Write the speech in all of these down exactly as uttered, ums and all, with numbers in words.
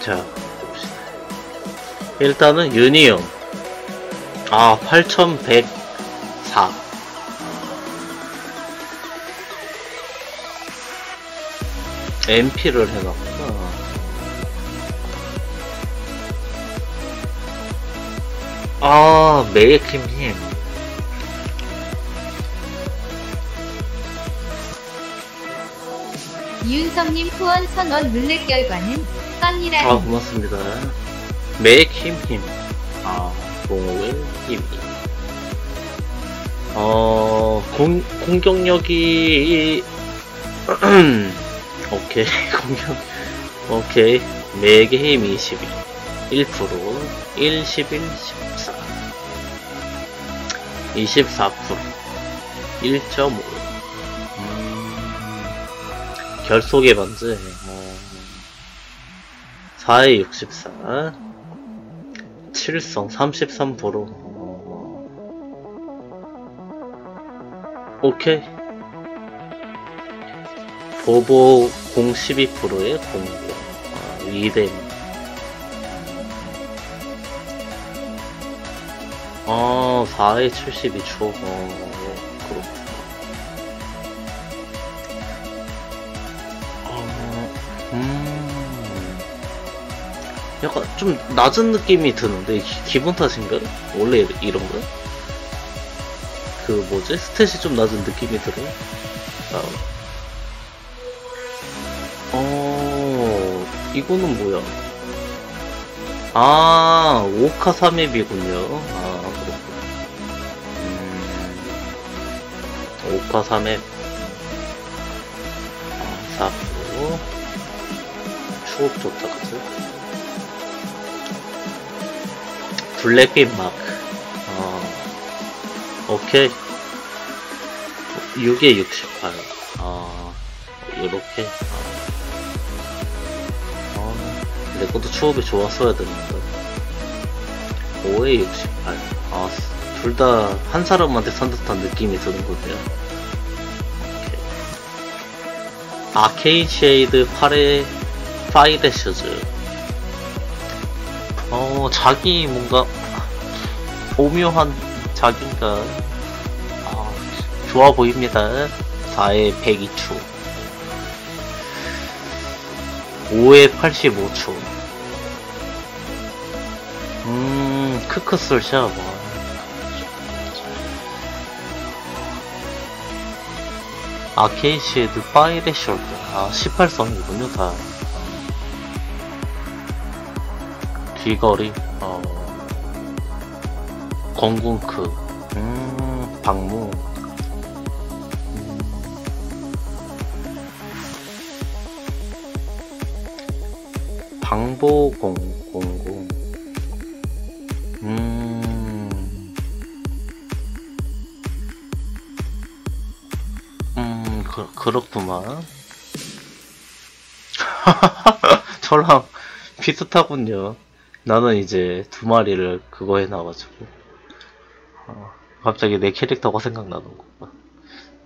자, 봅시다. 일단은 유니온. 아, 팔천백사. 엠피를 해놨구나. 아, 메이킴님. 이윤성님 후원 선원 룰렛 결과는 빵이라. 아, 고맙습니다. 메이킴님. 아, 동호회 힘. 어, 공, 공격력이. 오케이, 공격. 오케이. 맥의 힘 이십이. 일 퍼센트. 일, 십일, 십사. 이십사 퍼센트. 일 점 오. 음, 결속의 반지. 어, 사에 육십사. 칠성 삼십삼 퍼센트. 어, 오케이. 보보 공 십이 퍼센트에 공격. 어, 이 대. 아, 사에 칠십이 초. 어, 그렇구나. 어, 음. 약간 좀 낮은 느낌이 드는데, 기, 기분 탓인가? 원래 이런가? 그 뭐지? 스탯이 좀 낮은 느낌이 들어. 아. 어, 이거는 뭐야? 아, 오카 삼 앱이군요. 아, 그렇군. 오카 삼 앱. 아, 사 퍼센트. 추억 좋다, 그치? 블랙빛 마크. 아, 오케이. 육에 육십팔. 아, 요렇게. 내 것도 추업이 좋았어야 되는데. 오에 육십팔. 아, 둘 다 한 사람한테 산 듯한 느낌이 드는 건데요. 아케인 쉐이드 팔에 파이레 슈즈. 어, 자기 뭔가 오묘한 자기가 아, 좋아 보입니다. 사에 백이 초. 오에 팔십오 초. 음, 크크솔샤. 아케이시에드 파이레셜드. 아, 십팔 성이군요, 다. 귀걸이, 어, 건궁크. 음, 방무. 방보공, 공공. 음, 음, 그, 그렇구만. 저랑 비슷하군요. 나는 이제 두 마리를 그거 해놔가지고. 어, 갑자기 내 캐릭터가 생각나는구만.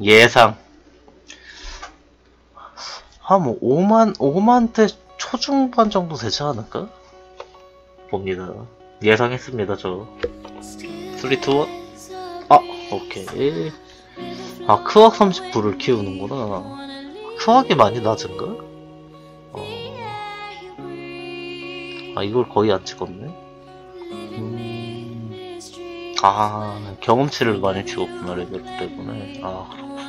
예상. 아, 뭐, 오만, 오만 대 초중반 정도 되지 않을까? 봅니다. 예상했습니다, 저. 삼, 이, 일. 아, 오케이. 아, 크악 삼십 불을 키우는구나. 크악이 많이 낮은가? 어. 아, 이걸 거의 안 찍었네. 음. 아, 경험치를 많이 키웠구나, 레벨 때문에. 아, 그렇구나.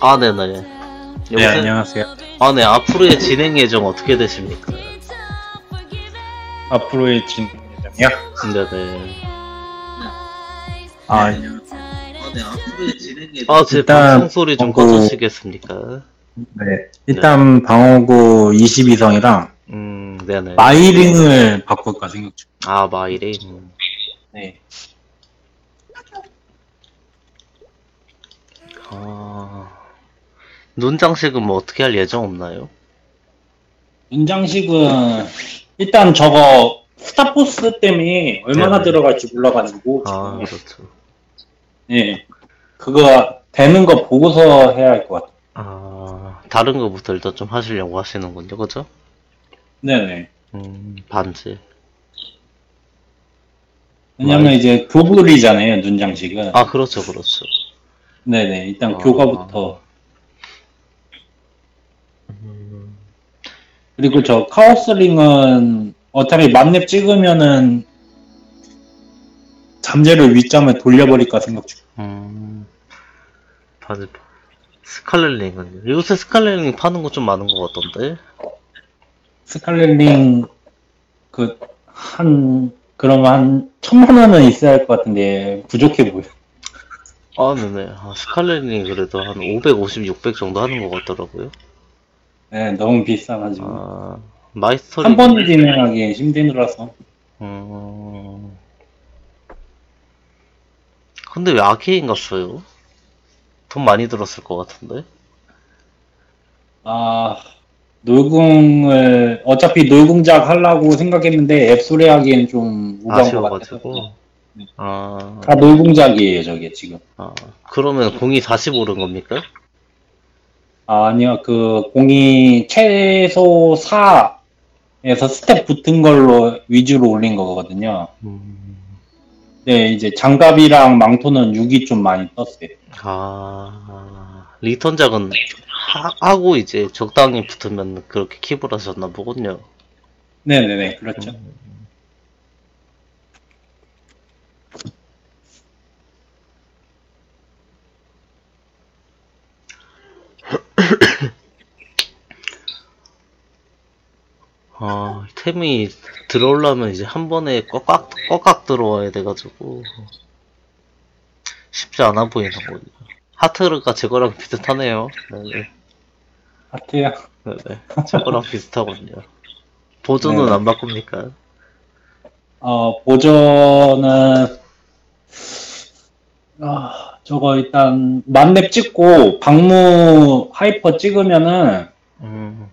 아, 네네. 요새... 네, 안녕하세요. 아, 네. 앞으로의 진행 예정 어떻게 되십니까? 앞으로의 진행 예정이요? 네네. 아, 네. 아, 네. 앞으로의 진행 예정. 아, 제 방송 소리 좀 꺼주시겠습니까? 네. 일단 네. 방어구 이십이 성이랑, 음, 네네. 마이링을 바꿀까 생각 중. 아, 마이링. 네. 아. 눈장식은 뭐 어떻게 할 예정 없나요? 눈장식은 일단 저거 스타포스 때문에 얼마나 네네. 들어갈지 몰라가지고. 아, 지금. 그렇죠. 네, 그거 되는 거 보고서 해야 할 것 같아요. 아, 다른 거부터 일단 좀 하시려고 하시는군요, 그죠? 네네. 음, 반지. 왜냐면 많이... 이제 교불이잖아요, 눈장식은. 아, 그렇죠, 그렇죠. 네네, 일단 아... 교과부터. 음... 그리고 저 카오스링은 어차피 맘랩 찍으면은 잠재로 윗점을 돌려버릴까 생각 중. 음, 반지. 스칼렛링은요? 요새 스칼렛링 파는 거 좀 많은 것 같던데? 스칼렛링, 그, 한, 그러면 한, 천만 원은 있어야 할 것 같은데, 부족해 보여. 아, 네네. 아, 스칼렛링 그래도 한 오백오십, 육백 정도 하는 것 같더라고요. 네, 너무 비싸가지고. 아, 마이스터링. 한 번 진행하기 힘들어서. 음. 근데 왜 아케인 갔어요? 돈 많이 들었을 것 같은데? 아... 놀궁을... 어차피 놀궁작 하려고 생각했는데 앱소리 하기엔 좀 무방한 것 같아서. 네. 아... 다 놀궁작이에요 저게 지금. 아... 그러면 공이 사십 오른 겁니까? 아, 아니요, 그 공이 최소 사에서 스텝 붙은 걸로 위주로 올린 거거든요. 음... 네, 이제 장갑이랑 망토는 육이 좀 많이 떴어요. 아, 리턴 작은 하고 이제 적당히 붙으면 그렇게 킵을 하셨나 보군요. 네네네, 그렇죠. 음. 아, 템이 들어오려면 이제 한 번에 꽉꽉, 꽉꽉 들어와야 돼가지고 쉽지 않아 보이는 거죠. 하트가 제 거랑 비슷하네요. 네네. 하트야? 네네. 제 거랑 비슷하군요. 보조는 네. 안 바꿉니까? 어, 보조는, 아, 저거 일단, 만렙 찍고, 방무 하이퍼 찍으면은, 음.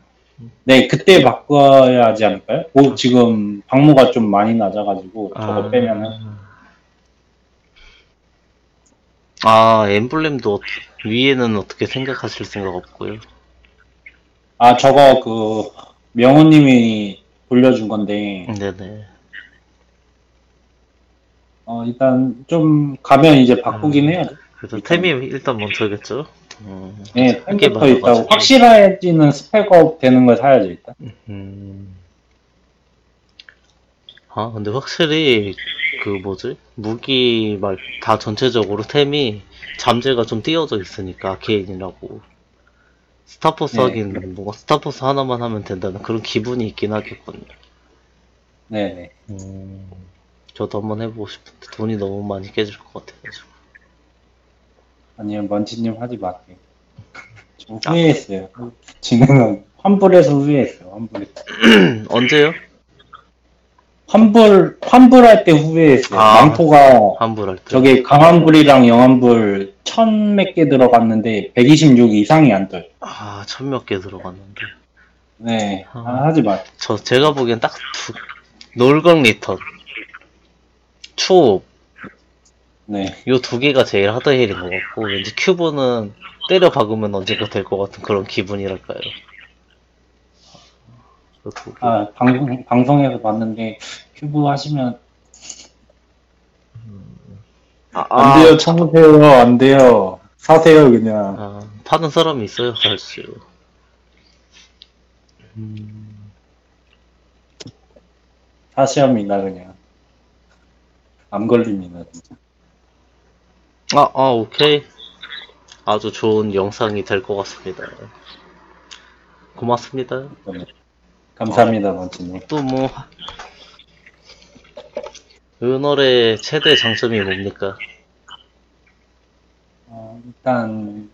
네, 그때 바꿔야 하지 않을까요? 오, 지금 방무가 좀 많이 낮아가지고 저거 아... 빼면은 아 엠블렘도 위에는 어떻게 생각하실 생각 없고요. 아 저거 그 명호님이 돌려준 건데. 네네. 어 일단 좀 가면 이제 바꾸긴 음... 해야 돼. 그래서 템이 일단 먼저겠죠. 음, 네, 템부터 있다고 확실해지는 스펙업 되는 걸 사야죠 일단. 음. 아 근데 확실히 그 뭐지 무기 말 다 전체적으로 템이 잠재가 좀 띄어져 있으니까 아케인이라고 스타포스 네, 하긴 그래. 뭔가 스타포스 하나만 하면 된다는 그런 기분이 있긴 하겠군요. 네네. 음, 저도 한번 해보고 싶은데 돈이 너무 많이 깨질 것 같아가지고. 아니요, 먼지님 하지 마세요. 좀 후회했어요. 지금 환불해서 후회했어요. 환불했어. 언제요? 환불, 환불할 때 후회했어요. 아, 망토가 환불할 때. 저게 강환불이랑 영환불 천 몇 개 들어갔는데 백이십육 이상이 안 떠요. 아, 천 몇 개 들어갔는데. 네, 아, 아, 하지 마세요. 저 제가 보기엔 딱 두, 놀강 리턴, 초업. 네. 요 두 개가 제일 하드힐인 것 같고, 왠지 큐브는 때려 박으면 언젠가 될 것 같은 그런 기분이랄까요. 아, 방송, 방송에서 봤는데, 큐브 하시면. 아, 아. 안 돼요, 참으세요, 안 돼요. 사세요, 그냥. 아, 파는 사람이 있어요, 사실. 음. 사시합니다, 그냥. 안 걸립니다, 진짜. 아, 아, 오케이. 아주 좋은 영상이 될 것 같습니다. 고맙습니다. 네. 감사합니다, 먼지님. 아, 또 뭐, 은월의 최대 장점이 뭡니까? 어, 일단,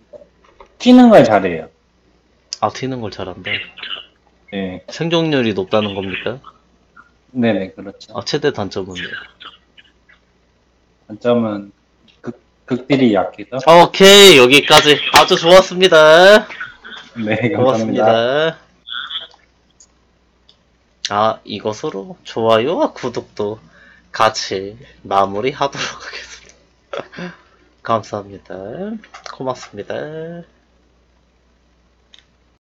튀는 걸 잘해요. 아, 튀는 걸 잘한다? 네. 생존율이 높다는 겁니까? 네네, 그렇죠. 아, 최대 단점은요? 단점은, 극딜이 약해서. 오케이, 여기까지. 아주 좋았습니다. 네, 감사합니다. 아, 이것으로 좋아요와 구독도 같이 마무리하도록 하겠습니다. 감사합니다. 고맙습니다.